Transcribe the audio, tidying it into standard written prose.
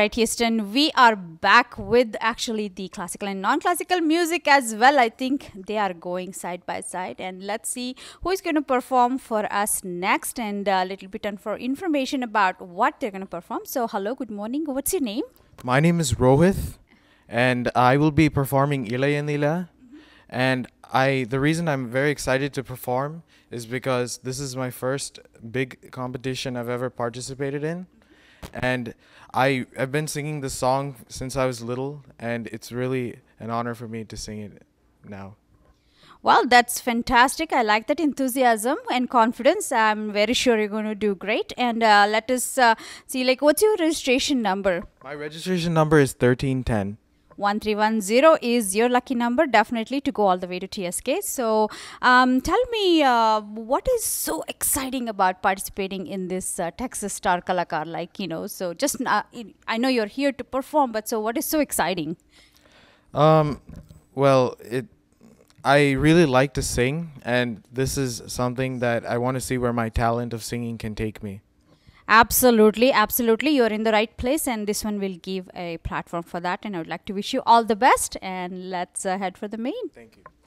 Right, Houston, we are back with actually the classical and non-classical music as well. I think they are going side by side, and let's see who is going to perform for us next and a little bit on for information about what they're going to perform. So hello, good morning. What's your name? My name is Rohith, and I will be performing Ilai and Ilai. And the reason I'm very excited to perform is because this is my first big competition I've ever participated in. And I've been singing this song since I was little, and it's really an honor for me to sing it now. Well, that's fantastic. I like that enthusiasm and confidence. I'm very sure you're going to do great. And let us see, like, what's your registration number? My registration number is 1310. 1310 is your lucky number, definitely, to go all the way to TSK. So tell me, what is so exciting about participating in this Texas Star Kalakar? Like, you know, so just, I know you're here to perform, but so what is so exciting? Well, I really like to sing, and this is something that I want to see where my talent of singing can take me. Absolutely, absolutely. You're in the right place, and this one will give a platform for that. And I would like to wish you all the best, and let's head for the main. Thank you.